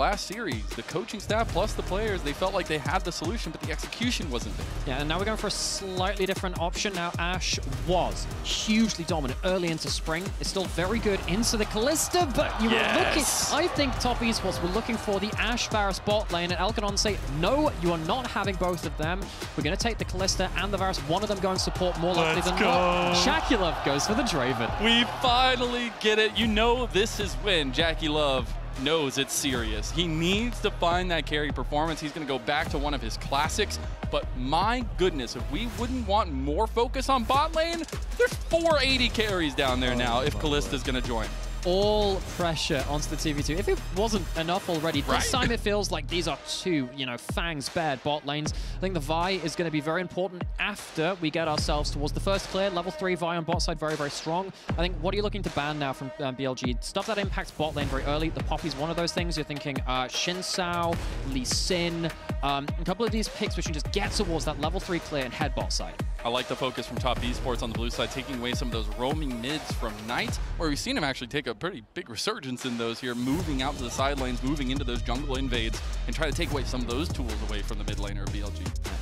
last series, the coaching staff plus the players, they felt like they had the solution, but the execution wasn't there. Yeah, and now we're going for a slightly different option. Now, Ashe was hugely dominant early into spring. It's still very good into the Kalista, but you were looking... I think Top Esports were looking for the Ashe Varus bot lane, and Elk and On say, no, you are not having both of them. We're going to take the Kalista and the Varus. One of them going to support more likely than not. JackeyLove goes for the Draven. We finally get it. You know this is when JackeyLove knows it's serious. He needs to find that carry performance. He's going to go back to one of his classics. But my goodness, if we wouldn't want more focus on bot lane, there's 480 carries down there now if Kalista's going to join. All pressure onto the TV2. If it wasn't enough already, this time it feels like these are two, you know, fangs bared bot lanes. I think the Vi is going to be very important after we get ourselves towards the first clear. Level 3 Vi on bot side, very, very strong. I think, what are you looking to ban now from BLG? Stuff that impacts bot lane very early. The Poppy's one of those things. You're thinking Shin Sao, Lee Sin, a couple of these picks which you just get towards that level 3 clear and head bot side. I like the focus from Top Esports on the blue side, taking away some of those roaming mids from Knight, where we've seen him actually take a pretty big resurgence in those here, moving out to the side lanes, moving into those jungle invades, and try to take away some of those tools away from the mid laner of BLG.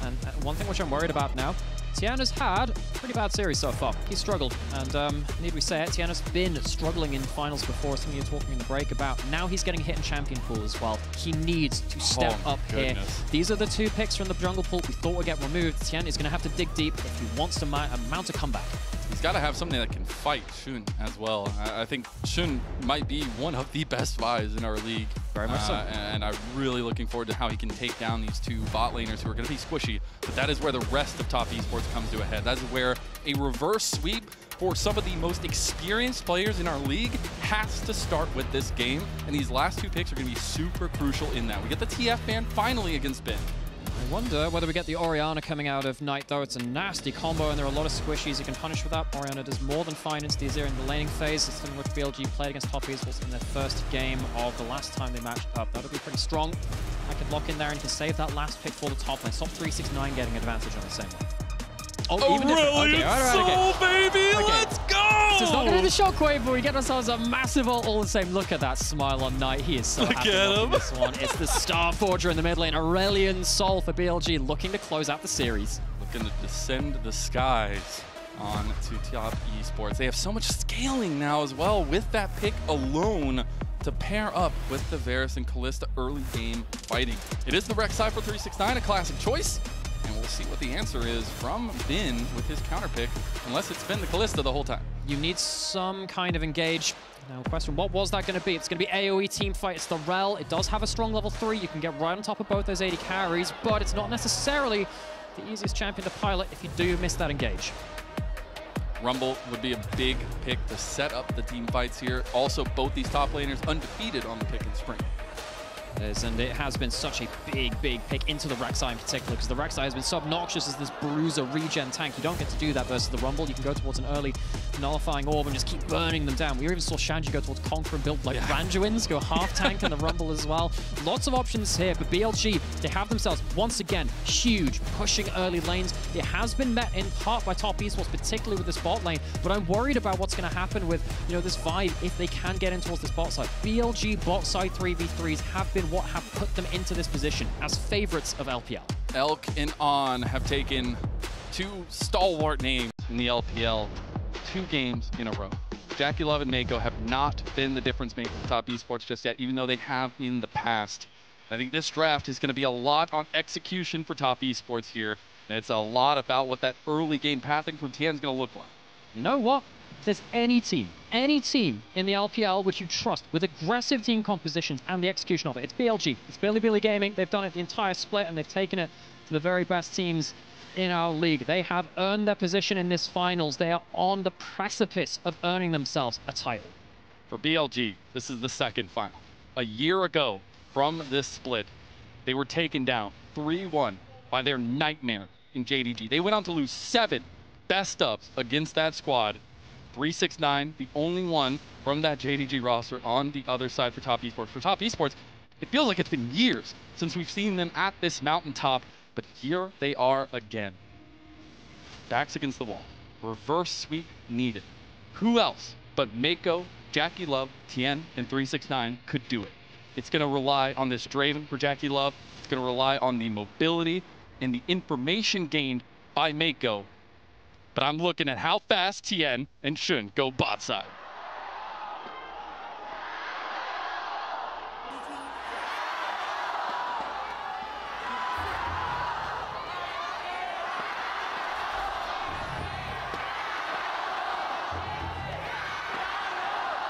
And one thing which I'm worried about now, Tian has had a pretty bad series so far. He's struggled, and need we say it, Tian has been struggling in finals before, something you're talking in the break about. Now he's getting hit in champion pool as well. He needs to step up here. These are the two picks from the jungle pool we thought would get removed. Tian is going to have to dig deep if he wants to mount a comeback. He's got to have something that can fight Xun as well. I think Xun might be one of the best Vi's in our league. Very much so. And I'm really looking forward to how he can take down these two bot laners who are going to be squishy. But that is where the rest of Top Esports comes to a head. That is where a reverse sweep for some of the most experienced players in our league has to start with this game. And these last two picks are going to be super crucial in that. We get the TF ban finally against Bin. I wonder whether we get the Orianna coming out of Knight, though. It's a nasty combo, and there are a lot of squishies you can punish with that. Orianna does more than fine into the Azir in the laning phase. It's something which BLG played against Top Esports in their first game of the last time they matched up. That'll be pretty strong. I could lock in there and can save that last pick for the top lane. Top 369 getting advantage on the same one. Aurelion Sol, baby, let's go! This is not going to do the shockwave, but we get ourselves a massive ult all the same. Look at that smile on Knight. He is so happy with this one. It's the Star Forger in the mid lane. Aurelion Sol for BLG, looking to close out the series. Looking to descend the skies on to Top Esports. They have so much scaling now as well with that pick alone to pair up with the Varus and Kalista early game fighting. It is the Rek'Sai for 369, a classic choice. And we'll see what the answer is from Bin with his counter pick, unless it's been the Kalista the whole time. You need some kind of engage. Now, question, what was that going to be? It's going to be AoE team fight. It's the Rel. It does have a strong level 3. You can get right on top of both those 80 carries, but it's not necessarily the easiest champion to pilot if you do miss that engage. Rumble would be a big pick to set up the team fights here. Also, both these top laners undefeated on the pick in spring. And it has been such a big, big pick into the Rek'Sai in particular, because the Rek'Sai has been so obnoxious as this bruiser regen tank. You don't get to do that versus the Rumble. You can go towards an early nullifying orb and just keep burning them down. We even saw Shanji go towards Conquer and build like Randuin's, go half tank and the Rumble as well. Lots of options here, but BLG, they have themselves once again huge, pushing early lanes. It has been met in part by Top Esports, particularly with this bot lane, but I'm worried about what's going to happen with, you know, this vibe if they can get in towards this bot side. BLG bot side 3v3s have been what have put them into this position as favorites of LPL. Elk and On have taken two stalwart names in the LPL 2 games in a row. JackeyLove and Mako have not been the difference maker for Top Esports just yet, even though they have in the past. I think this draft is going to be a lot on execution for Top Esports here, and it's a lot about what that early game pathing from Tian's going to look like. You know what? If there's any team in the LPL which you trust with aggressive team compositions and the execution of it, it's BLG. It's Bilibili Gaming. They've done it the entire split, and they've taken it to the very best teams in our league. They have earned their position in this finals. They are on the precipice of earning themselves a title. For BLG, this is the second final. A year ago from this split, they were taken down 3-1 by their nightmare in JDG. They went on to lose 7 best-ups against that squad. 369, the only one from that JDG roster on the other side for Top Esports. For Top Esports, it feels like it's been years since we've seen them at this mountaintop, but here they are again. Backs against the wall. Reverse sweep needed. Who else but Mako, JackeyLove, Tian, and 369 could do it? It's going to rely on this Draven for JackeyLove. It's going to rely on the mobility and the information gained by Mako. But I'm looking at how fast Tian and Xun go bot side.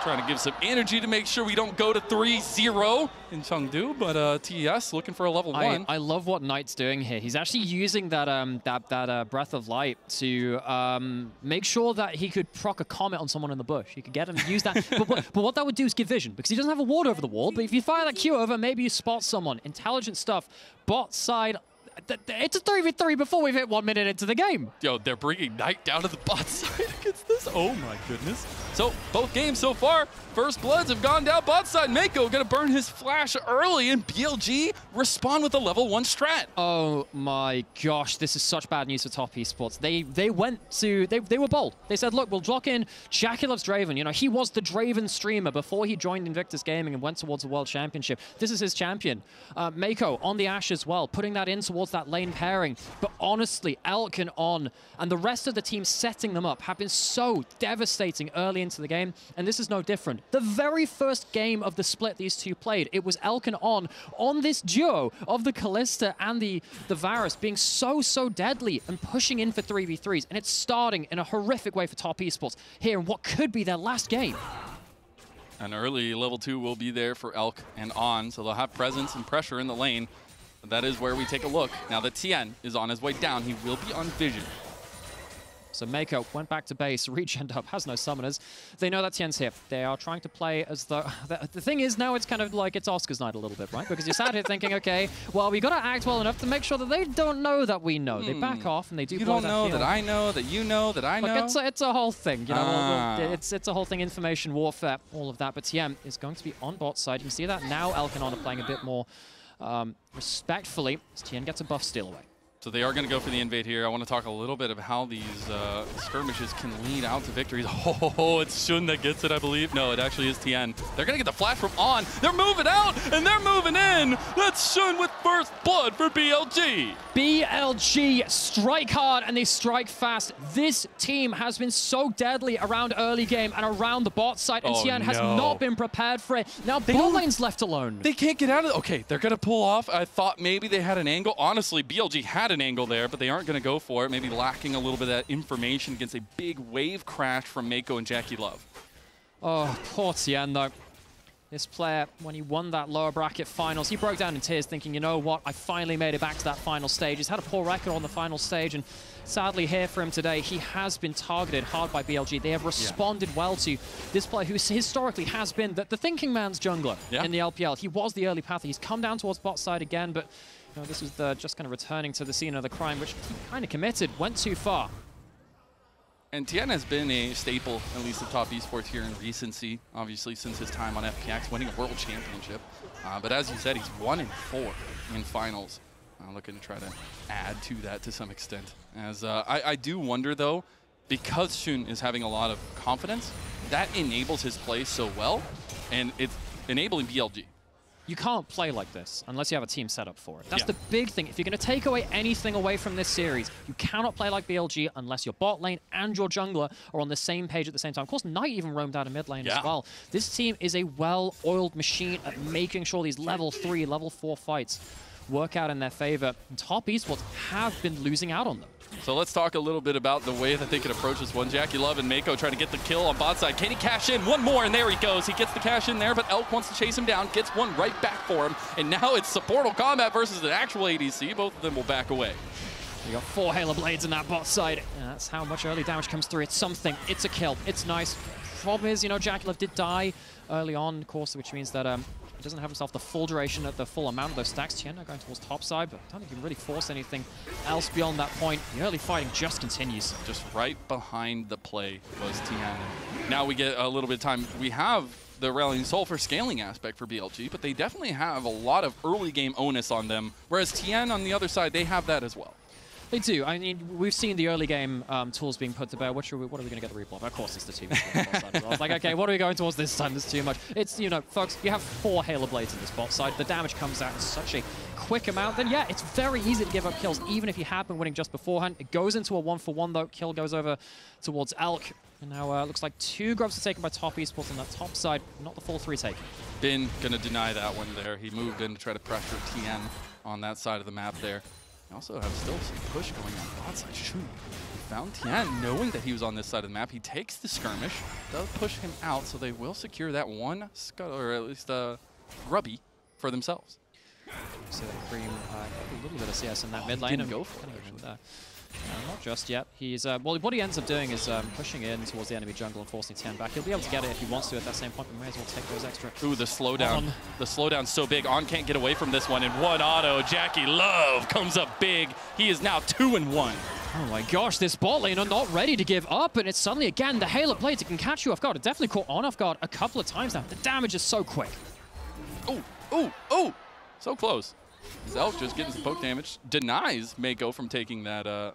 Trying to give some energy to make sure we don't go to 3-0 in Chengdu, but TES looking for a level one. I love what Knight's doing here. He's actually using that Breath of Light to make sure that he could proc a comet on someone in the bush. He could get him, use that. but what that would do is give vision, because he doesn't have a ward over the wall, but if you fire that Q over, maybe you spot someone. Intelligent stuff. Bot side. It's a 3v3 before we've hit 1 minute into the game. Yo, they're bringing Knight down to the bot side against this. Oh my goodness. So, both games so far, First Bloods have gone down bot side. Mako gonna burn his flash early, and BLG respond with a level one strat. Oh my gosh, this is such bad news for Top Esports. They were bold. They said, look, we'll lock in JackeyLove's Draven. You know, he was the Draven streamer before he joined Invictus Gaming and went towards the World Championship. This is his champion. Mako on the Ashe as well, putting that in towards that lane pairing. But honestly, Elk and ON and the rest of the team setting them up have been so devastating early into the game, and this is no different. The very first game of the split these two played, it was Elk and ON on this duo of the Kalista and the Varus being so deadly and pushing in for 3v3s, and it's starting in a horrific way for Top Esports here in what could be their last game. An early level 2 will be there for Elk and ON, so they'll have presence and pressure in the lane. That is where we take a look. Now that Tian is on his way down, he will be on vision. So Mako went back to base, regened up, has no summoners. They know that Tien's here. They are trying to play as though... The thing is now it's kind of like it's Oscar's night a little bit, right? Because you're sat here thinking, okay, well, we got to act well enough to make sure that they don't know that we know. They back off and they do... You don't know that I know, that you know, that I know. Look, it's a whole thing, you know? It's a whole thing, information warfare, all of that. But Tian is going to be on bot side. You can see that now Elk and ON are playing a bit more... respectfully, Tian gets a buff steal away. So they are going to go for the invade here. I want to talk a little bit of how these skirmishes can lead out to victories. Oh, it's Xun that gets it, I believe. No, it actually is Tian. They're going to get the flash from ON. They're moving out, and they're moving in. That's Xun with first blood for BLG. BLG strike hard, and they strike fast. This team has been so deadly around early game and around the bot side, and Tian has not been prepared for it. Now, bot lane's left alone. They can't get out of it. Okay, they're going to pull off. I thought maybe they had an angle. Honestly, BLG had an angle there, but they aren't going to go for it. Maybe lacking a little bit of that information against a big wave crash from Mako and JackeyLove. Oh, poor Tian, though. This player, when he won that lower bracket finals, he broke down in tears thinking, you know what, I finally made it back to that final stage. He's had a poor record on the final stage, and sadly here for him today, he has been targeted hard by BLG. They have responded well to this player who historically has been the thinking man's jungler in the LPL. He was the early pather. He's come down towards bot side again, but you know, this was just kind of returning to the scene of the crime, which he kind of committed, went too far. And Tian has been a staple, at least of Top Esports here in recency, obviously since his time on FPX, winning a world championship. But as you said, he's 1-4 in finals. I'm looking to try to add to that to some extent. As I do wonder, though, because Xun is having a lot of confidence, that enables his play so well, and it's enabling BLG. You can't play like this unless you have a team set up for it. That's the big thing. If you're going to take away anything away from this series, you cannot play like BLG unless your bot lane and your jungler are on the same page at the same time. Of course, Knight even roamed out of mid lane as well. This team is a well-oiled machine at making sure these level 3, level 4 fights work out in their favor. And Top Esports have been losing out on them. So let's talk a little bit about the way that they can approach this one. JackeyLove and Mako trying to get the kill on bot side. Can he cash in? One more, and there he goes. He gets the cash in there, but Elk wants to chase him down, gets one right back for him, and now it's supportal combat versus an actual ADC. Both of them will back away. We got 4 Hail of Blades in that bot side. Yeah, that's how much early damage comes through. It's something. It's a kill. It's nice. Problem is, you know, JackeyLove did die early on, of course, which means that... He doesn't have himself the full duration at the full amount of those stacks. Tian are going towards top side, but I don't think he can really force anything else beyond that point. The early fighting just continues. Just right behind the play was Tian. Now we get a little bit of time. We have the Aurelion Sol for scaling aspect for BLG, but they definitely have a lot of early game onus on them, whereas Tian on the other side, they have that as well. They do. I mean, we've seen the early game tools being put to bear. What are we going to get the replay? Of course, it's the 2v4 side. I was like, okay, what are we going towards this time? There's too much. It's, you know, folks, you have 4 Hail of Blades in this bot side. The damage comes out in such a quick amount. Then, yeah, it's very easy to give up kills, even if you have been winning just beforehand. It goes into a 1-for-1, though. Kill goes over towards Elk. And now it looks like 2 grubs are taken by Top Esports on that top side, not the full 3 taken. Bin going to deny that one there. He moved in to try to pressure Tian on that side of the map there. We also have still some push going on bot side. Shoot. We found Tian knowing that he was on this side of the map. He takes the skirmish, does push him out, so they will secure that one Scuttle, or at least grubby, for themselves. So Cream a little bit of CS in that mid lane. Didn't go for it, actually. Not just yet. He's well, what he ends up doing is pushing in towards the enemy jungle and forcing Tian back. He'll be able to get it if he wants to at that same point, but may as well take those extra. Ooh, the slowdown. On. The slowdown's so big. On can't get away from this one. In one auto, JackeyLove comes up big. He is now 2-1. Oh my gosh, this bot lane are not ready to give up, and it's suddenly again the Hail of Blades. It can catch you off guard. It definitely caught On off guard a couple of times now. The damage is so quick. Ooh, ooh, ooh! So close. Zelf just getting some poke damage, denies Mako from taking that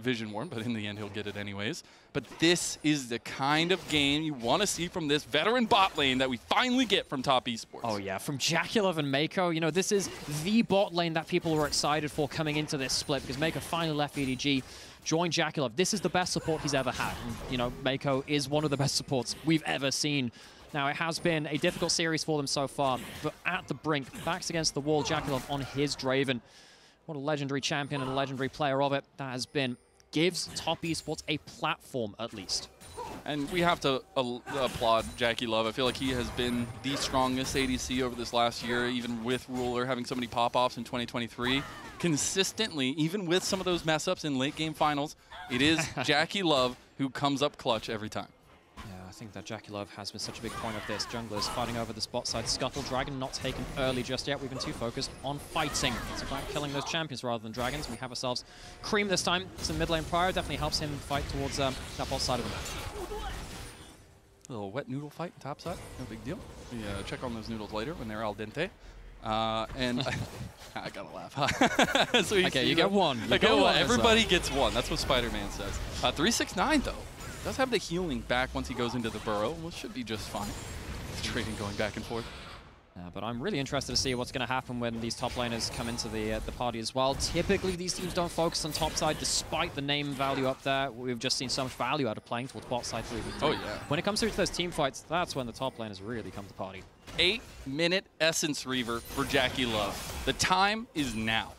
vision worm, but in the end he'll get it anyways. But this is the kind of game you want to see from this veteran bot lane that we finally get from Top Esports. Oh yeah, from JackeyLove and Mako, you know, this is the bot lane that people were excited for coming into this split, because Mako finally left EDG, joined JackeyLove. This is the best support he's ever had. And, you know, Mako is one of the best supports we've ever seen. Now, it has been a difficult series for them so far, but at the brink, backs against the wall, JackeyLove on his Draven. What a legendary champion and a legendary player of it that has been. Gives Top Esports a platform, at least. And we have to applaud JackeyLove. I feel like he has been the strongest ADC over this last year, even with Ruler having so many pop-offs in 2023. Consistently, even with some of those mess-ups in late-game finals, it is JackeyLove who comes up clutch every time. I think that JackeyLove has been such a big point of this. Junglers fighting over the spot side. Scuttle, Dragon not taken early just yet. We've been too focused on fighting. It's about killing those champions rather than dragons. We have ourselves Cream this time. It's in mid lane prior. Definitely helps him fight towards that bot side of the map. A little wet noodle fight top side. No big deal. We check on those noodles later when they're al dente. And I gotta laugh. So okay, you get one. Everybody gets one. That's what Spider-Man says. 369 though. Does have the healing back once he goes into the burrow, which should be just fine. Trading going back and forth. Yeah, but I'm really interested to see what's going to happen when these top laners come into the party as well. Typically, these teams don't focus on top side, despite the name value up there. We've just seen so much value out of playing towards bot side 3v3. Oh, yeah. When it comes to those team fights, that's when the top laners really come to party. 8-minute Essence Reaver for JackeyLove. The time is now.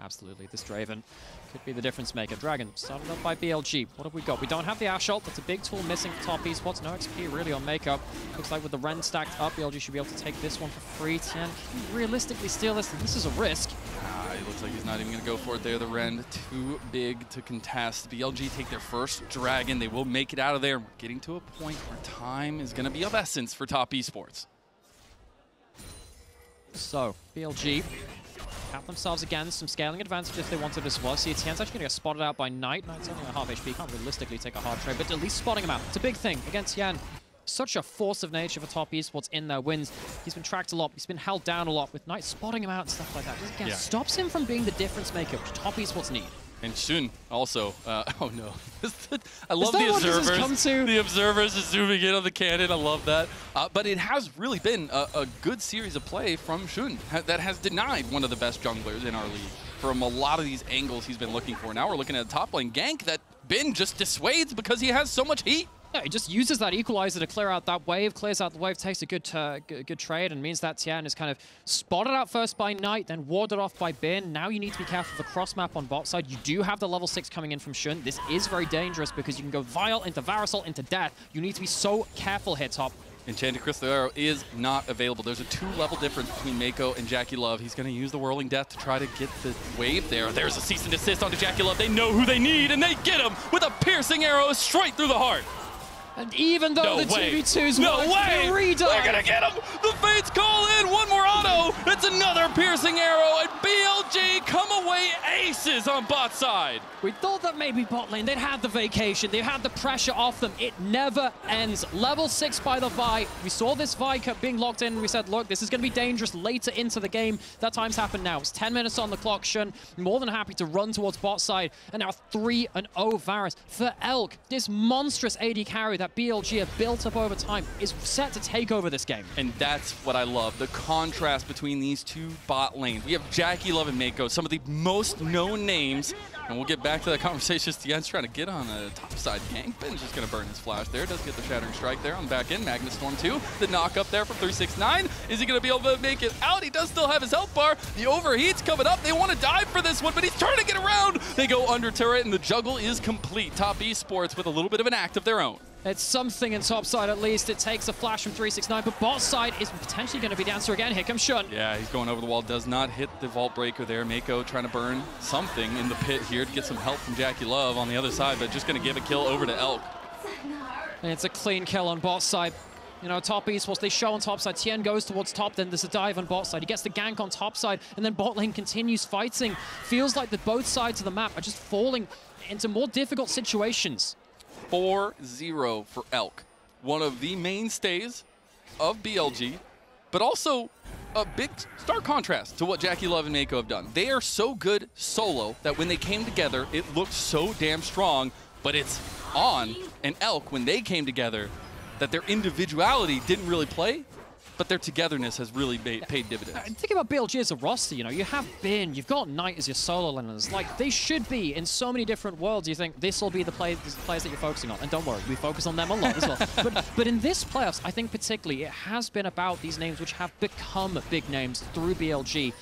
Absolutely. This Draven could be the difference maker. Dragon started up by BLG. What have we got? We don't have the Ashe ult. That's a big tool missing for Top Esports. No XP really on makeup. Looks like with the Ren stacked up, BLG should be able to take this one for free. Tian can realistically steal this. This is a risk. It looks like he's not even going to go for it there. The Ren too big to contest. BLG take their first Dragon. They will make it out of there. We're getting to a point where time is going to be of essence for Top Esports. So, BLG cap themselves again, some scaling advantage if they wanted as well. See, Tian's actually going to get spotted out by Knight. Knight's only on half HP, can't realistically take a hard trade, but at least spotting him out. It's a big thing against Tian. Such a force of nature for Top Esports in their wins. He's been tracked a lot, he's been held down a lot, with Knight spotting him out and stuff like that. Just again, stops him from being the difference maker, which Top Esports need. And Xun also, oh no. I love the observers. The observers are zooming in on the cannon, I love that. But it has really been a good series of play from Xun that has denied one of the best junglers in our league from a lot of these angles he's been looking for. Now we're looking at a top lane gank that Bin just dissuades because he has so much heat. Yeah, he just uses that equalizer to clear out that wave, clears out the wave, takes a good trade, and means that Tian is kind of spotted out first by Knight, then warded off by Bin. Now you need to be careful of the cross map on bot side. You do have the level 6 coming in from Xun. This is very dangerous because you can go Vile into Varus Sol into death. You need to be so careful here, Top. Enchanted Crystal Arrow is not available. There's a 2-level difference between Mako and JackeyLove. He's going to use the Whirling Death to try to get the wave there. There's a cease and desist onto JackeyLove. They know who they need, and they get him with a piercing arrow straight through the heart. And even though the 2v2s won't be redone, they're going to get him. The Fates call in one more auto. It's another piercing arrow, and BLG come away ace. aces on bot side. We thought that maybe bot lane, they'd have the vacation, they had the pressure off them. It never ends. Level 6 by the Vi. We saw this Vi kept being locked in. We said, look, this is going to be dangerous later into the game. That time's happened now. It's 10 minutes on the clock. Xun more than happy to run towards bot side. And now 3-0 Varus for Elk. This monstrous AD carry that BLG have built up over time is set to take over this game. And that's what I love, the contrast between these two bot lanes. We have JackeyLove and Mako, some of the most known names, and we'll get back to that conversation. Tian's trying to get on a topside gank. Bin's just going to burn his flash there. Does get the Shattering Strike there on the back end. Magnus Storm 2, the knock up there from 369. Is he going to be able to make it out? He does still have his health bar. The overheat's coming up. They want to dive for this one, but he's trying to get around. They go under turret, and the juggle is complete. Top Esports with a little bit of an act of their own. It's something in topside at least. It takes a flash from 369, but bot side is potentially going to be down. So again, here comes Xun. Yeah, he's going over the wall. Does not hit the Vault Breaker there. Mako trying to burn something in the pit here to get some help from JackeyLove on the other side, but just going to give a kill over to Elk. And it's a clean kill on bot side. You know, Top Esports, they show on top side. Tian goes towards top, then there's a dive on bot side. He gets the gank on top side, and then bot lane continues fighting. Feels like that both sides of the map are just falling into more difficult situations. 4-0 for Elk, one of the mainstays of BLG, but also a big stark contrast to what JackeyLove and Mako have done. They are so good solo that when they came together, it looked so damn strong, but it's ON and Elk, when they came together, that their individuality didn't really play, but their togetherness has really paid dividends. And think about BLG as a roster, you know, you have Bin, you've got Knight as your solo laners. Like, they should be in so many different worlds. You think this will be the players that you're focusing on. And don't worry, we focus on them a lot as well. But in this playoffs, I think particularly, it has been about these names which have become big names through BLG.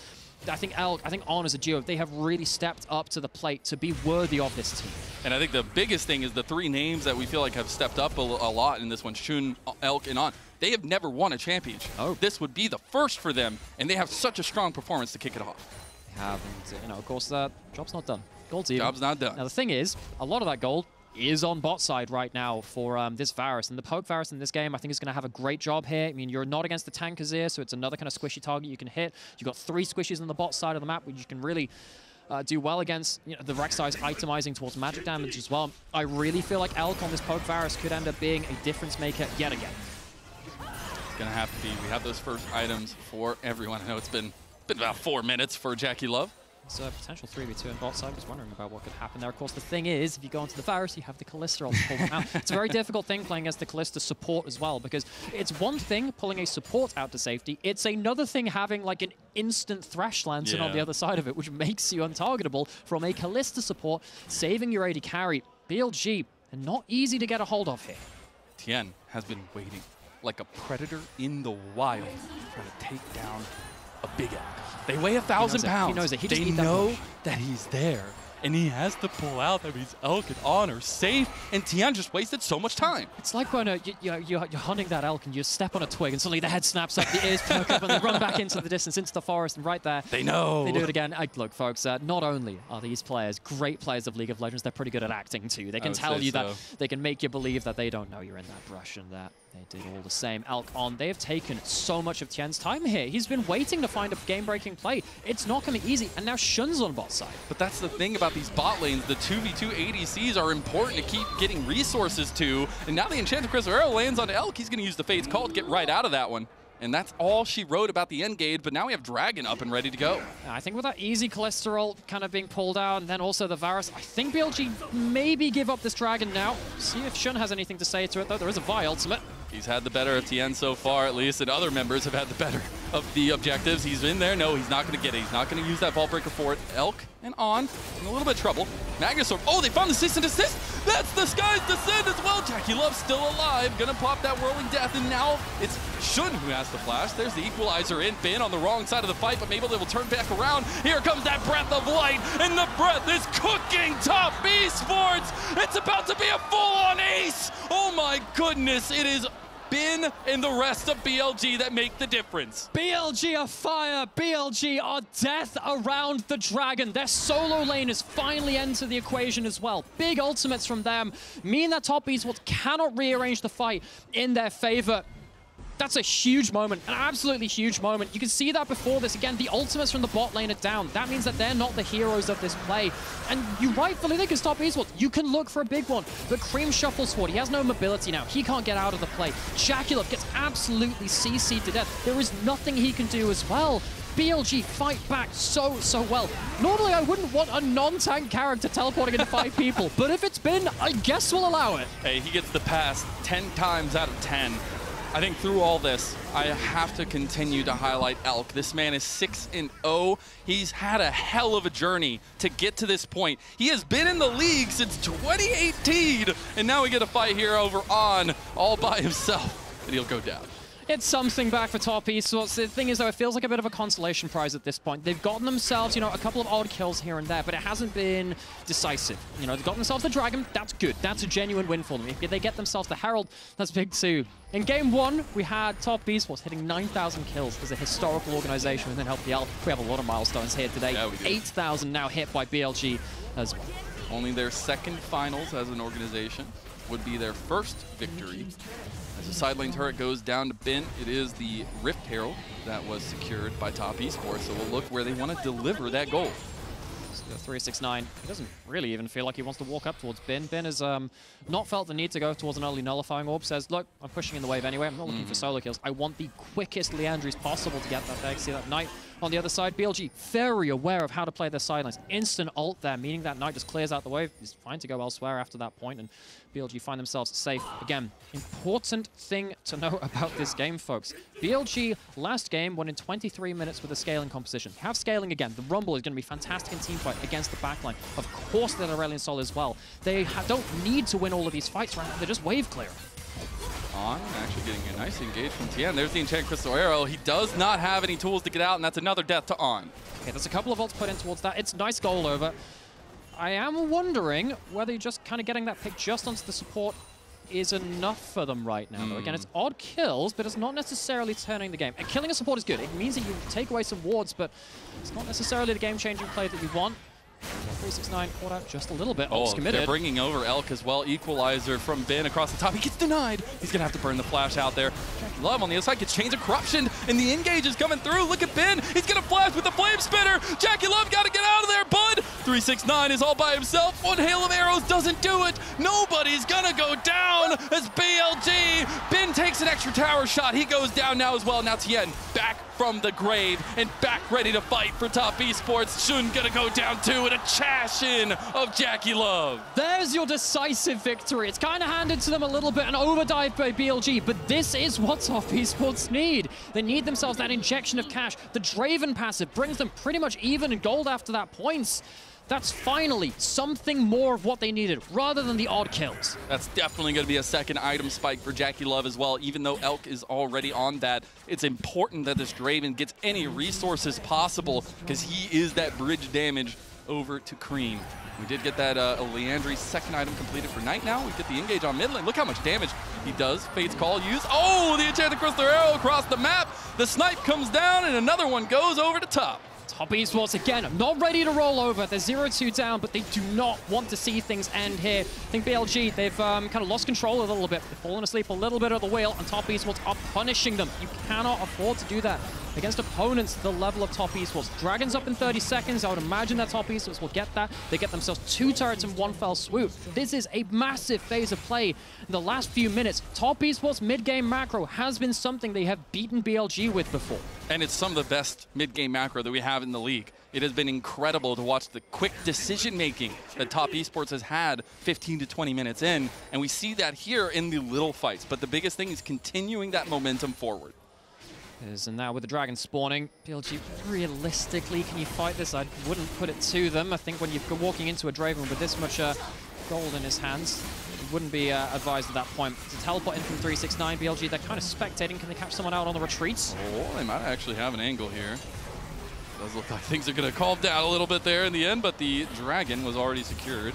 I think Elk, I think ON as a duo, they have really stepped up to the plate to be worthy of this team. And I think the biggest thing is the three names that we feel like have stepped up a lot in this one, Xun, Elk, and ON. They have never won a championship. Oh. This would be the first for them, and they have such a strong performance to kick it off. They have, and you know, of course, job's not done. Gold's even. Job's not done. Now, the thing is, a lot of that gold is on bot side right now for this Varus. And the poke Varus in this game, I think, is going to have a great job here. I mean, you're not against the tank Azir, so it's another kind of squishy target you can hit. You've got three squishies on the bot side of the map, which you can really do well against. You know, the Rek'Sai's itemizing towards magic damage as well. I really feel like Elk on this poke Varus could end up being a difference maker yet again. It's going to have to be. We have those first items for everyone. I know it's been about 4 minutes for JackeyLove. It's a potential 3v2 in bot side. I was wondering about what could happen there. Of course, the thing is, if you go into the Varus, you have the Kalista on the pull out. It's a very difficult thing playing as the Kalista support as well, because it's one thing pulling a support out to safety. It's another thing having like an instant Thresh Lantern on the other side of it, which makes you untargetable from a Kalista support, saving your AD carry. BLG, and not easy to get a hold of here. Tian has been waiting like a predator in the wild for to take down a big Elk. They weigh 1,000 pounds. He knows it. They know that he's there, and he has to pull out. That means Elk and ON are safe, and Tian just wasted so much time. It's like when you're hunting that elk, and you step on a twig, and suddenly the head snaps up, the ears perk up, and they run back into the distance, into the forest, and right there. They know. They do it again. Look, folks, not only are these players great players of League of Legends, they're pretty good at acting, too. They can tell you that. They can make you believe that they don't know you're in that brush and that. They did all the same. Elk, ON, they have taken so much of Tian's time here. He's been waiting to find a game-breaking play. It's not coming easy, and now Shun's on bot side. But that's the thing about these bot lanes. The 2v2 ADCs are important to keep getting resources to, and now the Enchanted Crystal Arrow lands on Elk. He's going to use the Fate's Call to get right out of that one. And that's all she wrote about the end gauge, but now we have Dragon up and ready to go. I think with that easy cholesterol kind of being pulled out, and then also the Varus, I think BLG maybe give up this Dragon now. See if Xun has anything to say to it, though. There is a Vi ultimate. He's had the better of Tian so far, at least, and other members have had the better of the objectives. He's in there. No, he's not going to get it. He's not going to use that Vault Breaker for it. Elk and ON in a little bit of trouble. Magnus Storm. Oh, they found the Cease and Desist. That's the Sky's Descent as well. JackeyLove still alive. Going to pop that Whirling Death, and now it's Xun who has the flash. There's the Equalizer in. Bin on the wrong side of the fight, but maybe they will turn back around. Here comes that Breath of Light, and the breath is cooking Top Esports. It's about to be a full-on ace. Oh my goodness, it is Bin and the rest of BLG that make the difference. BLG are fire, BLG are death around the Dragon. Their solo lane has finally entered the equation as well. Big ultimates from them mean that Top Esports cannot rearrange the fight in their favor. That's a huge moment, an absolutely huge moment. You can see that before this. Again, the ultimates from the bot lane are down. That means that they're not the heroes of this play. And you rightfully think it's Top Esports. You can look for a big one, but Cream shuffles forward. He has no mobility now. He can't get out of the play. JackeyLove gets absolutely CC'd to death. There is nothing he can do as well. BLG fight back so well. Normally, I wouldn't want a non-tank character teleporting into five people, but if it's Bin, I guess we'll allow it. Hey, he gets the pass 10 times out of 10. I think through all this, I have to continue to highlight Elk. This man is 6-0. He's had a hell of a journey to get to this point. He has been in the league since 2018, and now we get a fight here over ON all by himself, and he'll go down. It's something back for Top Esports. The thing is, though, it feels like a bit of a consolation prize at this point. They've gotten themselves, you know, a couple of odd kills here and there, but it hasn't been decisive. You know, they've gotten themselves the Dragon. That's good. That's a genuine win for them. If they get themselves the Herald, that's big too. In game one, we had Top Esports hitting 9,000 kills as a historical organization within LPL. We have a lot of milestones here today. Yeah, 8,000 now hit by BLG as well. Only their second finals as an organization would be their first victory. As the side lane turret goes down to Bin, it is the Rift Herald that was secured by Top Esports, so we'll look where they want to deliver that goal. So 369, he doesn't really even feel like he wants to walk up towards Bin. Bin has not felt the need to go towards an early nullifying orb, says, look, I'm pushing in the wave anyway, I'm not looking for solo kills. I want the quickest Liandry's possible to get that back. See that Knight on the other side. BLG very aware of how to play their side lanes. Instant ult there, meaning that Knight just clears out the wave. He's fine to go elsewhere after that point, and BLG find themselves safe. Again, important thing to know about this game, folks. BLG last game won in 23 minutes with a scaling composition. Have scaling again. The Rumble is going to be fantastic in teamfight against the backline. Of course, they're Aurelion Sol as well. They don't need to win all of these fights right now. They're just wave clearing. On, actually getting a nice engage from Tian. There's the Enchant Crystal Arrow. He does not have any tools to get out, and that's another death to On. Okay, there's a couple of ults put in towards that. It's nice goal over. I am wondering whether you're just kind of getting that pick just onto the support is enough for them right now. Though again, it's odd kills, but it's not necessarily turning the game. And killing a support is good. It means that you take away some wards, but it's not necessarily the game-changing play that you want. 369 caught out just a little bit. Oh, they're bringing over Elk as well. Equalizer from Bin across the top. He gets denied. He's going to have to burn the flash out there. JackeyLove on the other side gets Chains of Corruption, and the engage is coming through. Look at Bin. He's going to flash with the Flame Spinner. JackeyLove got to get out of there, bud. 369 is all by himself. One hail of arrows doesn't do it. Nobody's going to go down as BLG. Bin takes an extra tower shot. He goes down now as well. Now Tian back from the grave and back ready to fight for Top Esports. Xun going to go down too, and a chash in of JackeyLove. There's your decisive victory. It's kind of handed to them a little bit, an overdive by BLG, but this is what Top Esports need. They need themselves that injection of cash. The Draven passive brings them pretty much even in gold after that points. That's finally something more of what they needed, rather than the odd kills. That's definitely going to be a second item spike for JackeyLove as well, even though Elk is already on that. It's important that this Draven gets any resources possible, because he is that bridge damage over to Cream. We did get that Liandry's second item completed for Knight now. We get the engage on mid lane. Look how much damage he does. Fate's Call use. Oh, the Enchanted Crystal Arrow across the map. The snipe comes down, and another one goes over to top. Top Esports again, not ready to roll over. They're 0-2 down, but they do not want to see things end here. I think BLG, they've kind of lost control a little bit. They've fallen asleep a little bit at the wheel, and Top Esports are punishing them. You cannot afford to do that against opponents the level of Top Esports. Dragon's up in 30 seconds. I would imagine that Top Esports will get that. They get themselves two turrets in one fell swoop. This is a massive phase of play. In the last few minutes, Top Esports mid-game macro has been something they have beaten BLG with before. And it's some of the best mid-game macro that we have in the league. It has been incredible to watch the quick decision-making that Top Esports has had 15 to 20 minutes in, and we see that here in the little fights. But the biggest thing is continuing that momentum forward. And now with the Dragon spawning, BLG, realistically, can you fight this? I wouldn't put it to them. I think when you're walking into a Draven with this much gold in his hands, it wouldn't be advised at that point. To teleport in from 369, BLG, they're kind of spectating. Can they catch someone out on the retreats? Oh, they might actually have an angle here. Does look like things are going to calm down a little bit there in the end, but the Dragon was already secured.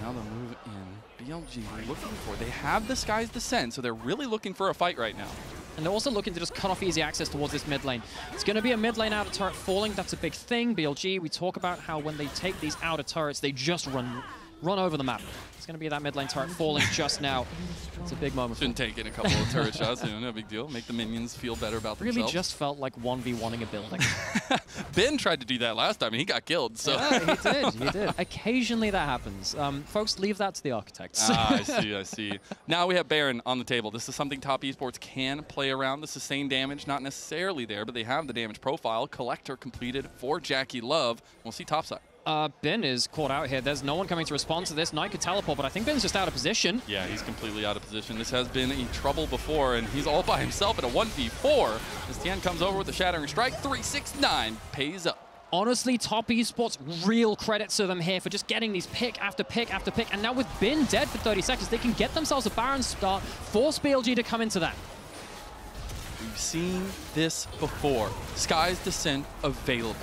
Now they'll move in. BLG looking for, they have the Sky's Descent, so they're really looking for a fight right now. And they're also looking to just cut off easy access towards this mid lane. It's going to be a mid lane outer turret falling. That's a big thing. BLG, we talk about how when they take these outer turrets, they just run over the map. It's going to be that mid lane turret falling just now. It's a big moment. Shouldn't take in a couple of turret shots, you know, no big deal. Make the minions feel better about themselves. Really just felt like 1v1ing a building. Bin tried to do that last time and he got killed, so... Yeah, he did. Occasionally that happens. Folks, leave that to the architects. I see. Now we have Baron on the table. This is something Top Esports can play around. The sustained damage, not necessarily there, but they have the damage profile. Collector completed for JackeyLove. We'll see topside. Bin is caught out here. There's no one coming to respond to this. Knight could teleport, but I think Bin's just out of position. Yeah, he's completely out of position. This has been a trouble before, and he's all by himself at a 1v4. As Tian comes over with the Shattering Strike, 369 pays up. Honestly, Top Esports, real credit to them here for just getting these pick after pick after pick. And now with Bin dead for 30 seconds, they can get themselves a Baron start, force BLG to come into that. We've seen this before. Sky's Descent available.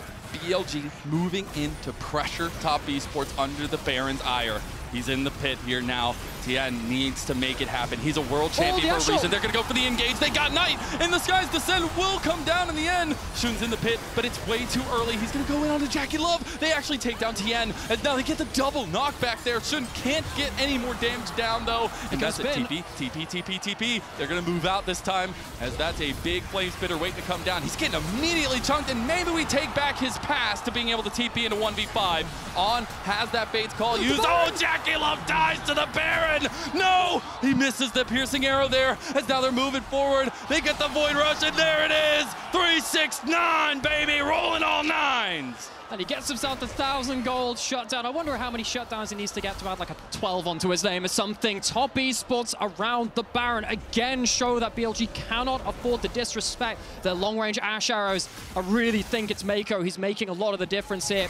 BLG moving in to pressure Top Esports under the Baron's ire. He's in the pit here now. Tian needs to make it happen. He's a world champion for a reason. They're going to go for the engage. They got Knight, and the Sky's Descent will come down in the end. Shun's in the pit, but it's way too early. He's going to go in onto JackeyLove. They actually take down Tian, and now they get the double knockback there. Shun can't get any more damage down, though. And that's it. TP. They're going to move out this time, as that's a big Flamespitter waiting to come down. He's getting immediately chunked, and maybe we take back his pass to being able to TP into 1v5. On has that Bates call used. Oh, JackeyLove dies to the Baron! No! He misses the piercing arrow there, as now they're moving forward. They get the Void Rush, and there it is! 369, baby! Rolling all nines! And he gets himself the 1,000 gold shutdown. I wonder how many shutdowns he needs to get to add like a 12 onto his name or something. Top Esports around the Baron again show that BLG cannot afford the disrespect. Their long-range Ashe arrows, I really think it's Mako. He's making a lot of the difference here.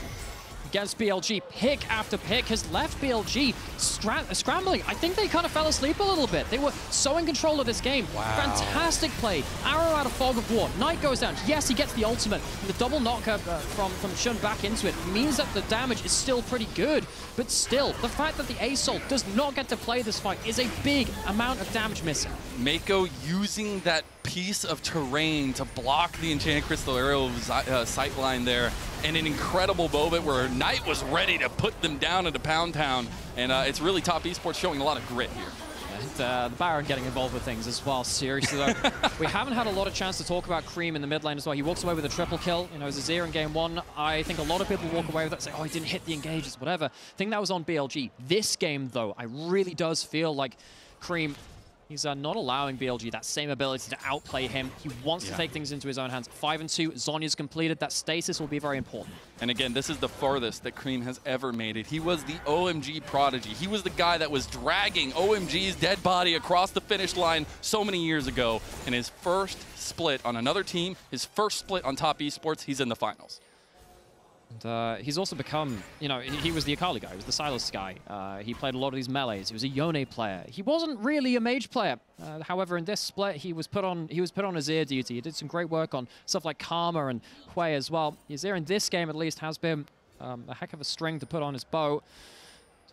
Against BLG, pick after pick has left BLG scrambling. I think they kind of fell asleep a little bit. They were so in control of this game. Wow. Fantastic play. Arrow out of Fog of War. Knight goes down. Yes, he gets the ultimate. And the double knock from Xun back into it means that the damage is still pretty good. But still, the fact that the Assault does not get to play this fight is a big amount of damage missing. Mako using that piece of terrain to block the Enchanted Crystal Arrow sightline there. And an incredible moment where Knight was ready to put them down into Pound Town. And it's really Top Esports showing a lot of grit here. And the Baron getting involved with things as well. Seriously, though. We haven't had a lot of chance to talk about Cream in the mid lane as well. He walks away with a triple kill. You know, as Azir in game one, I think a lot of people walk away with that and say, oh, he didn't hit the engages, whatever. I think that was on BLG. This game, though, I really does feel like Cream... He's not allowing BLG that same ability to outplay him. He wants to take things into his own hands. 5-2, Zonya's completed. That stasis will be very important. And again, this is the farthest that Cream has ever made it. He was the OMG prodigy. He was the guy that was dragging OMG's dead body across the finish line so many years ago. And his first split on another team, his first split on Top Esports, he's in the finals. And, he's also become, you know, he was the Akali guy, he was the Sylas guy. He played a lot of these melees. He was a Yone player. He wasn't really a mage player. However, in this split, he was put on Azir duty. He did some great work on stuff like Karma and Hui as well. Azir in this game, at least, has been a heck of a string to put on his bow.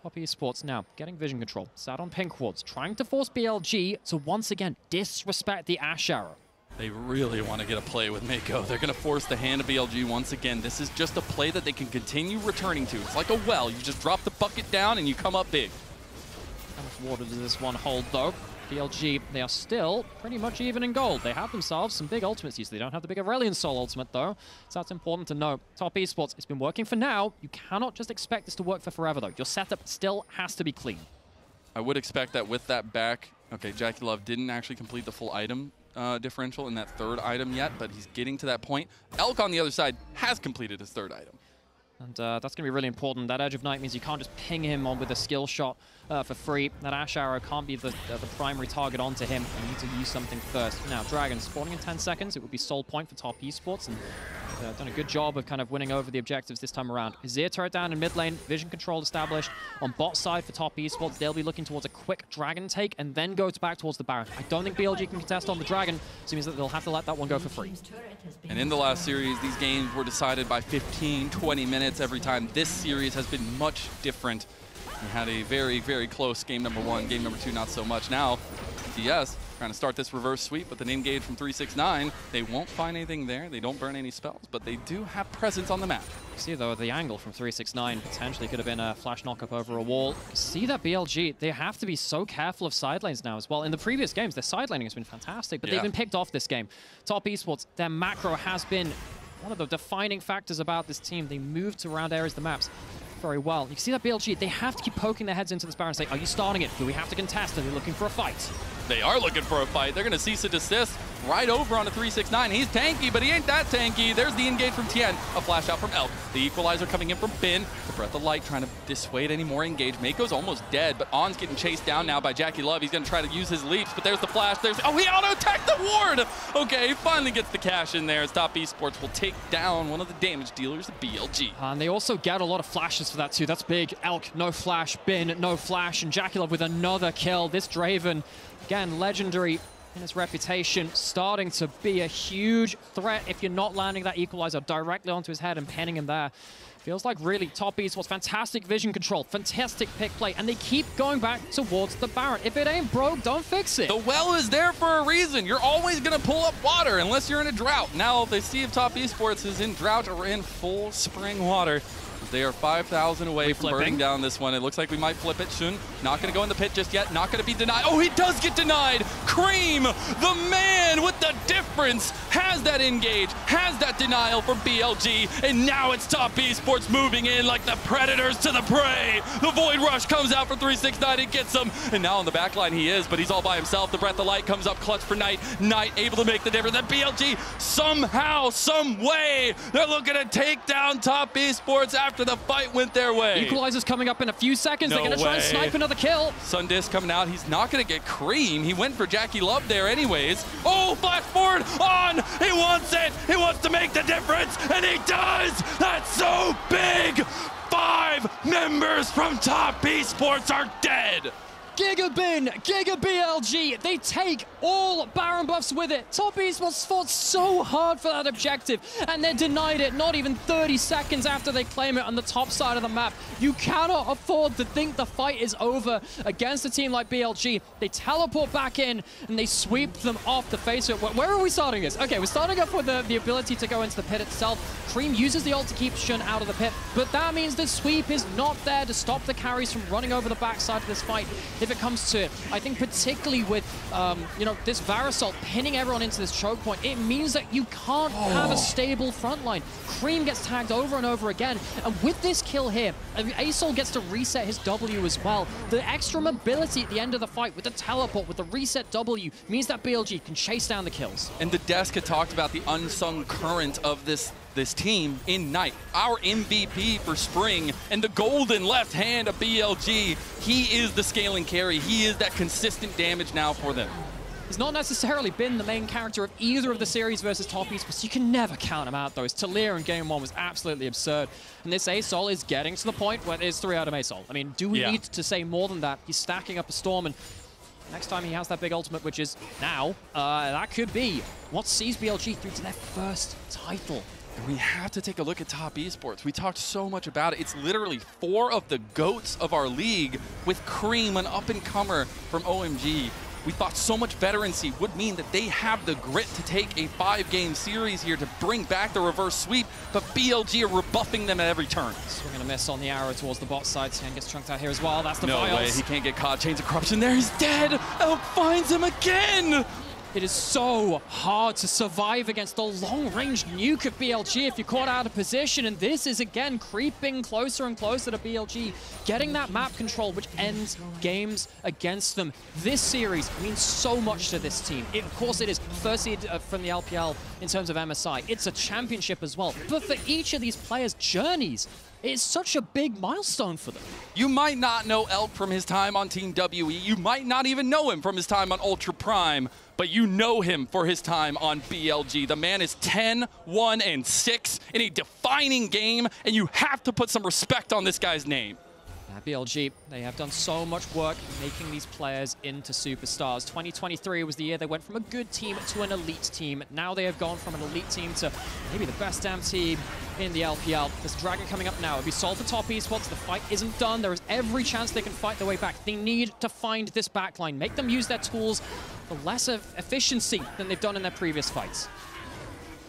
Top Esports now getting vision control. Sat on pink wards, trying to force BLG to once again disrespect the Ashe Arrow. They really want to get a play with Mako. They're going to force the hand of BLG once again. This is just a play that they can continue returning to. It's like a well. You just drop the bucket down and you come up big. How much water does this one hold, though? BLG, they are still pretty much even in gold. They have themselves some big ultimates. They don't have the big Aurelion Sol ultimate, though. So that's important to know. Top Esports, it's been working for now. You cannot just expect this to work for forever, though. Your setup still has to be clean. I would expect that with that back. Okay, JackeyLove didn't actually complete the full item differential in that third item yet, but he's getting to that point. Elk on the other side has completed his third item. And that's going to be really important. That Edge of Night means you can't just ping him on with a skill shot for free. That Ashe Arrow can't be the primary target onto him. You need to use something first. Now, Dragon spawning in 10 seconds. It would be sole point for Top Esports, and done a good job of kind of winning over the objectives this time around. Azir turret down in mid lane. Vision control established. On bot side for Top Esports, they'll be looking towards a quick Dragon take and then go back towards the Baron. I don't think BLG can contest on the Dragon, so it means that they'll have to let that one go for free. And in the last series, these games were decided by 15, 20 minutes every time. This series has been much different. We had a very, very close game number 1, game number 2 not so much. Now, TS Trying to start this reverse sweep, but the name gauge from 369, they won't find anything there. They don't burn any spells, but they do have presence on the map. See, though, the angle from 369 potentially could have been a flash knock-up over a wall. See that BLG, they have to be so careful of side lanes now as well. In the previous games, their side laning has been fantastic, but they've been picked off this game. Top Esports, their macro has been one of the defining factors about this team. They moved to round areas of the maps very well. You can see that BLG, they have to keep poking their heads into this Baron and say, are you starting it? Do we have to contest? Are they looking for a fight? They are looking for a fight. They're going to cease and desist right over on a 369. He's tanky, but he ain't that tanky. There's the engage from Tian, a flash out from Elk. The equalizer coming in from Bin. The Breath of Light trying to dissuade any more engage. Mako's almost dead, but On's getting chased down now by JackeyLove. He's going to try to use his leaps, but there's the flash. There's he auto-attacked the ward! Okay, he finally gets the cash in there as Top Esports will take down one of the damage dealers, the BLG. And they also get a lot of flashes for that too. That's big. Elk, no flash. Bin, no flash. And JackeyLove with another kill. This Draven, again, legendary in his reputation, starting to be a huge threat if you're not landing that equalizer directly onto his head and pinning him there. Feels like really Top Esports, fantastic vision control, fantastic pick play, and they keep going back towards the Baron. If it ain't broke, don't fix it. The well is there for a reason. You're always going to pull up water unless you're in a drought. Now they see if Top Esports is in drought or in full spring water. They are 5,000 away from burning down this one. It looks like we might flip it. Xun not going to go in the pit just yet. Not going to be denied. Oh, he does get denied. Cream, the man with the difference, has that engage, has that denial for BLG, and now it's Top Esports moving in like the predators to the prey. The Void Rush comes out for 369 and gets him, and now on the back line he is, but he's all by himself. The Breath of Light comes up clutch for Knight. Knight able to make the difference. That BLG somehow, some way, they're looking to take down Top Esports after the fight went their way. Equalizer's coming up in a few seconds. They're going to try and snipe another kill. Sundisk coming out. He's not going to get Cream. He went for JackeyLove there anyways. Oh, flash forward on. He wants it. He wants to make the difference, and he does. That's so big. 5 members from Top Esports are dead. Giga Bin, Giga BLG, they take all Baron buffs with it. Top Esports fought so hard for that objective, and they're denied it not even 30 seconds after they claim it on the top side of the map. You cannot afford to think the fight is over against a team like BLG. They teleport back in, and they sweep them off the face of it. Where are we starting this? Okay, we're starting off with the ability to go into the pit itself. Cream uses the ult to keep Xun out of the pit, but that means the sweep is not there to stop the carries from running over the backside of this fight. If it comes to it, I think particularly with this Varus pinning everyone into this choke point, it means that you can't have a stable front line. Cream gets tagged over and over again, and with this kill here, Asol gets to reset his W as well. The extra mobility at the end of the fight with the teleport, with the reset W, means that BLG can chase down the kills. And the desk had talked about the unsung current of this team in Knight, our MVP for spring, and the golden left hand of BLG. He is the scaling carry. He is that consistent damage now for them. He's not necessarily been the main character of either of the series versus Top Esports. You can never count him out, though. His Talir in game 1 was absolutely absurd. And this Asol is getting to the point where it's 3 out of Asol. I mean, do we need to say more than that? He's stacking up a storm, and next time he has that big ultimate, which is now, that could be what sees BLG through to their first title. And we have to take a look at Top Esports. We talked so much about it. It's literally 4 of the GOATs of our league, with Cream, an up-and-comer from OMG. We thought so much veterancy would mean that they have the grit to take a 5-game series here to bring back the reverse sweep, but BLG are rebuffing them at every turn. So we're going to miss on the arrow towards the bot side. Tian gets chunked out here as well. That's the BIOS. No way. He can't get caught. Chains of Corruption there. He's dead. Elk finds him again. It is so hard to survive against the long-range nuke of BLG if you're caught out of position, and this is again creeping closer and closer to BLG, getting that map control which ends games against them. This series means so much to this team. Of course it is first seed from the LPL in terms of MSI. It's a championship as well, but for each of these players' journeys, it's such a big milestone for them. You might not know Elk from his time on Team WE. You might not even know him from his time on Ultra Prime, but you know him for his time on BLG. The man is 10-1-6 in a defining game, and you have to put some respect on this guy's name. BLG, they have done so much work making these players into superstars. 2023 was the year they went from a good team to an elite team. Now they have gone from an elite team to maybe the best damn team in the LPL. There's Dragon coming up now. It'll be solved for Top Esports. The fight isn't done. There is every chance they can fight their way back. They need to find this backline, make them use their tools. but less of efficiency than they've done in their previous fights.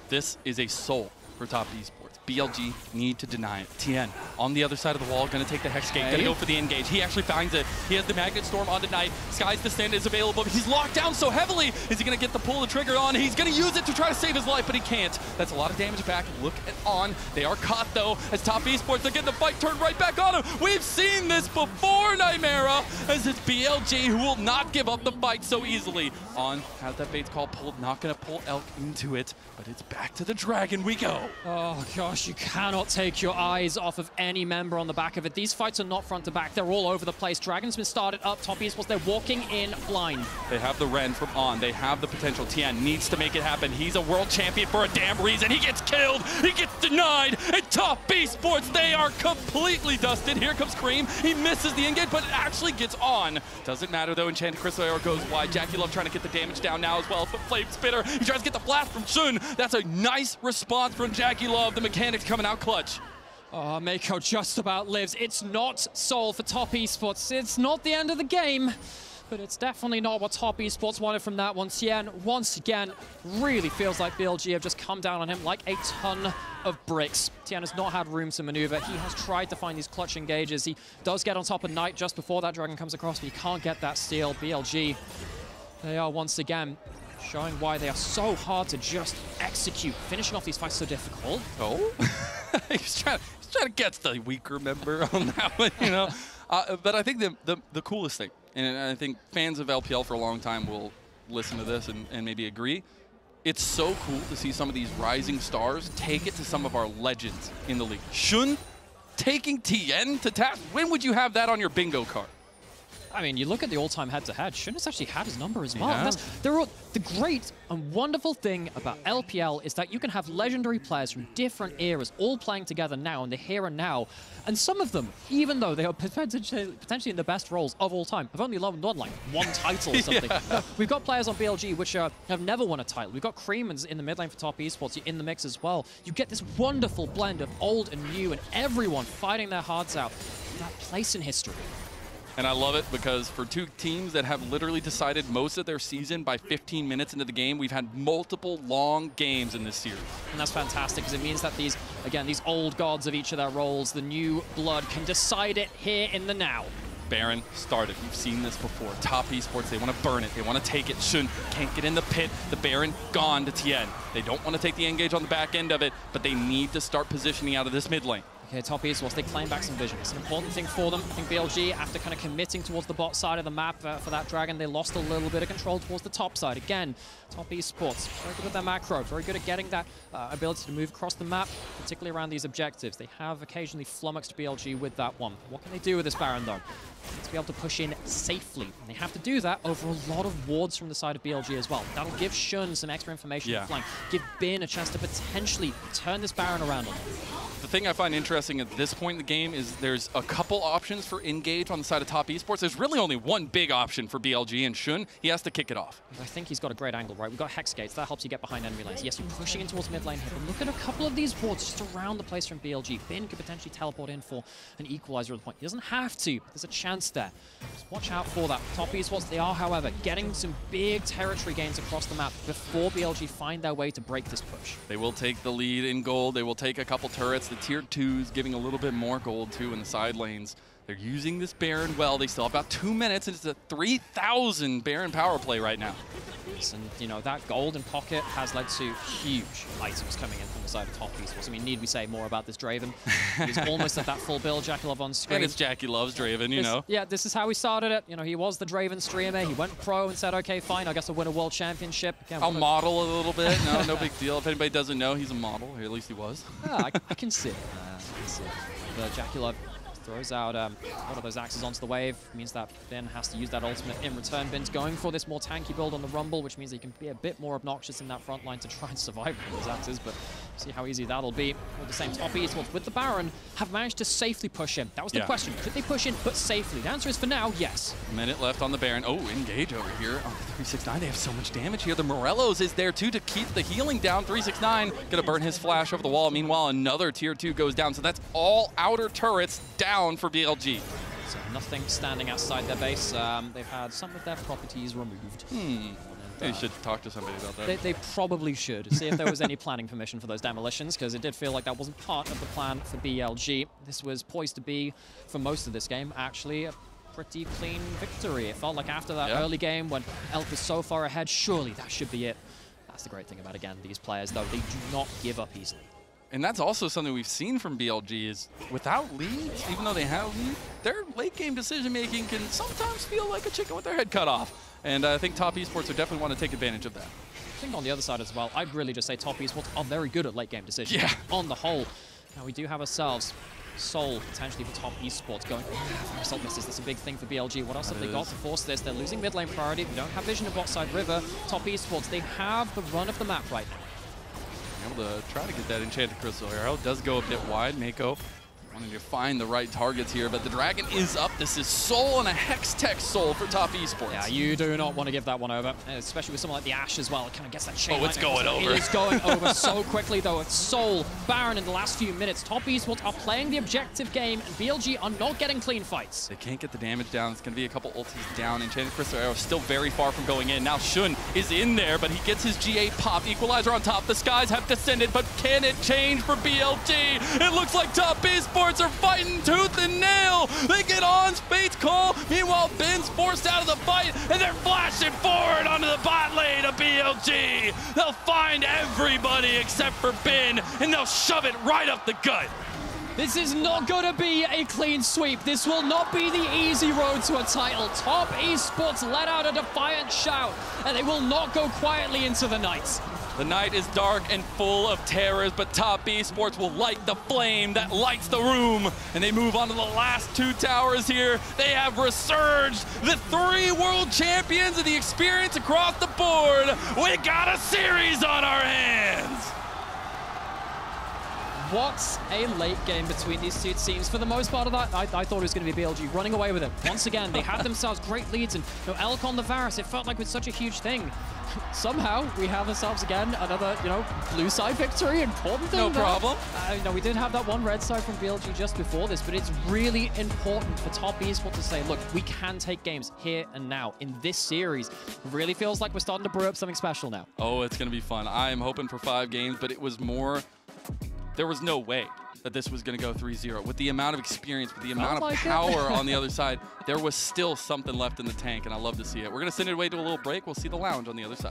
This is a soul for Top Esports. BLG need to deny it. Tian on the other side of the wall, going to take the Hex Gate, going to go for the engage. He actually finds it. He has the Magnet Storm on the Knight. Sky's Descent is available, but he's locked down so heavily. Is he going to get the pull the trigger on? He's going to use it to try to save his life, but he can't. That's a lot of damage back. Look at ON. They are caught, though, as Top Esports. They're getting the fight turned right back on him. We've seen this before, Nightmara, as it's BLG who will not give up the fight so easily. ON has that Bates Call pulled. Not going to pull Elk into it, but it's back to the Dragon we go. Oh, gosh, you cannot take your eyes off of any member on the back of it. These fights are not front to back. They're all over the place. Dragon's been started up. Top Esports, they're walking in blind. They have the Ren from ON. They have the potential. Tian needs to make it happen. He's a world champion for a damn reason. He gets killed. He gets denied. And Top Esports, they are completely dusted. Here comes Cream. He misses the engage, but it actually gets ON. Doesn't matter, though. Enchanted Crystal Arrow goes wide. JackeyLove trying to get the damage down now as well. But Flame Spitter, he tries to get the blast from Xun. That's a nice response from JackeyLove. The mechanics coming out clutch. Oh, Mako just about lives. It's not Sol for Top Esports. It's not the end of the game, but it's definitely not what Top Esports wanted from that one. Tian, once again, really feels like BLG have just come down on him like a ton of bricks. Tian has not had room to maneuver. He has tried to find these clutch engages. He does get on top of Knight just before that Dragon comes across, but he can't get that steal. BLG, they are once again showing why they are so hard to just execute. Finishing off these fights so difficult. Oh, he's trying to get the weaker member on that one, you know. But I think the coolest thing, and I think fans of LPL for a long time will listen to this and maybe agree, it's so cool to see some of these rising stars take it to some of our legends in the league. Xun taking Tian to task. When would you have that on your bingo card? I mean, you look at the all-time head-to-head, Xun has actually had his number as well. Yeah. The great and wonderful thing about LPL is that you can have legendary players from different eras all playing together now in the here and now. And some of them, even though they are potentially in the best roles of all time, have only won like one title or something. Yeah. No, we've got players on BLG which have never won a title. We've got Cream in the mid lane for Top Esports in the mix as well. You get this wonderful blend of old and new and everyone fighting their hearts out. That place in history. And I love it because for two teams that have literally decided most of their season by 15 minutes into the game, we've had multiple long games in this series. And that's fantastic because it means that these, again, these old gods of each of their roles, the new blood, can decide it here in the now. Baron started. You've seen this before. Top Esports, they want to burn it. They want to take it. Xun can't get in the pit. The Baron gone to Tian. They don't want to take the engage on the back end of it, but they need to start positioning out of this mid lane. Okay, Top Esports, they claim back some vision. It's an important thing for them. I think BLG, after kind of committing towards the bot side of the map for that Dragon, they lost a little bit of control towards the top side. Again, Top Esports, very good at their macro, very good at getting that ability to move across the map, particularly around these objectives. They have occasionally flummoxed BLG with that one. What can they do with this Baron, though? To be able to push in safely. And they have to do that over a lot of wards from the side of BLG as well. That'll give Xun some extra information to flank, give Bin a chance to potentially turn this Baron around on him. The thing I find interesting at this point in the game is there's a couple options for engage on the side of Top Esports. There's really only one big option for BLG and Xun. He has to kick it off. I think he's got a great angle, right? We've got Hex Gates. That helps you get behind enemy lanes. Yes, you're pushing in towards mid lane here, but look at a couple of these wards just around the place from BLG. Bin could potentially teleport in for an equalizer at the point. He doesn't have to, but there's a chance there. Just watch out for that. Top Esports, they are, however, getting some big territory gains across the map before BLG find their way to break this push. They will take the lead in gold. They will take a couple turrets. The tier 2's giving a little bit more gold, too, in the side lanes. They're using this Baron well. They still have about 2 minutes, and it's a 3,000 Baron power play right now. And, you know, that gold in pocket has led to huge items coming in from the side of Top Esports. I mean, need we say more about this Draven? He's almost at that full build, JackeyLove on screen. And it's JackeyLove's Draven, you know. Yeah, this is how he started it. You know, he was the Draven streamer. He went pro and said, okay, fine, I guess I'll win a world championship. Again, I'll model a little bit. No, no big deal. If anybody doesn't know, he's a model. Or at least he was. I can see it. But JackeyLove throws out one of those axes onto the wave. Means that Bin has to use that ultimate in return. Bin's going for this more tanky build on the Rumble, which means he can be a bit more obnoxious in that front line to try and survive those axes, but see how easy that'll be. With the same Top Esports with the Baron have managed to safely push in. That was the question. Could they push in, but safely? The answer is for now, yes. A minute left on the Baron. Oh, engage over here on the 369. They have so much damage here. The Morellos is there, too, to keep the healing down. 369 gonna burn his flash over the wall. Meanwhile, another tier 2 goes down, so that's all outer turrets down for BLG. So nothing standing outside their base. They've had some of their properties removed. They should talk to somebody about that. They probably should. See if there was any planning permission for those demolitions, because it did feel like that wasn't part of the plan for BLG. This was poised to be, for most of this game, actually a pretty clean victory. It felt like after that early game when Elk was so far ahead, surely that should be it. That's the great thing about, again, these players, though. They do not give up easily. And that's also something we've seen from BLG is without leads, even though they have lead, their late game decision making can sometimes feel like a chicken with their head cut off. And I think Top Esports would definitely want to take advantage of that. I think on the other side as well, I'd really just say Top Esports are very good at late game decisions on the whole. Now we do have ourselves Sol potentially for Top Esports going, Assault misses, that's a big thing for BLG. What else have they got to force this? They're losing mid lane priority, they don't have vision of bot side river. Top Esports, they have the run of the map right now. Able to try to get that enchanted crystal. Arrow does go a bit wide. Mako wanting to find the right targets here, but the Dragon is up. This is Sol and a Hex Tech Sol for Top Esports. Yeah, you do not want to give that one over, especially with someone like the Ashe as well. It kind of gets that chain. Oh, it's going over. It's going over so quickly, though. It's Sol, Baron in the last few minutes. Top Esports are playing the objective game, and BLG are not getting clean fights. They can't get the damage down. It's going to be a couple ultis down. Enchanted Crystal Arrow still very far from going in. Now Xun is in there, but he gets his G8 pop. Equalizer on top. The skies have descended, but can it change for BLG? It looks like Top Esports are fighting tooth and nail. They get on Fate's call. Meanwhile, Bin's forced out of the fight, and they're flashing forward onto the bot lane of BLG. They'll find everybody except for Bin, and they'll shove it right up the gut. This is not going to be a clean sweep. This will not be the easy road to a title. Top Esports let out a defiant shout, and they will not go quietly into the night. The night is dark and full of terrors, but Top Esports will light the flame that lights the room. And they move on to the last two towers here. They have resurged the three world champions of the experience across the board. We got a series on our hands. What a late game between these two teams. For the most part of that, I thought it was going to be BLG running away with it. Once again, they had themselves great leads, and Elk on the Varus, it felt like it was such a huge thing. Somehow, we have ourselves again another, blue side victory, important thing. No problem. We did have that one red side from BLG just before this, but it's really important for Top Esports to say, look, we can take games here and now in this series. It really feels like we're starting to brew up something special now. Oh, it's going to be fun. I'm hoping for 5 games, but it was more... There was no way that this was going to go 3-0. With the amount of experience, with the amount of power on the other side, there was still something left in the tank, and I love to see it. We're going to send it away to a little break. We'll see the lounge on the other side.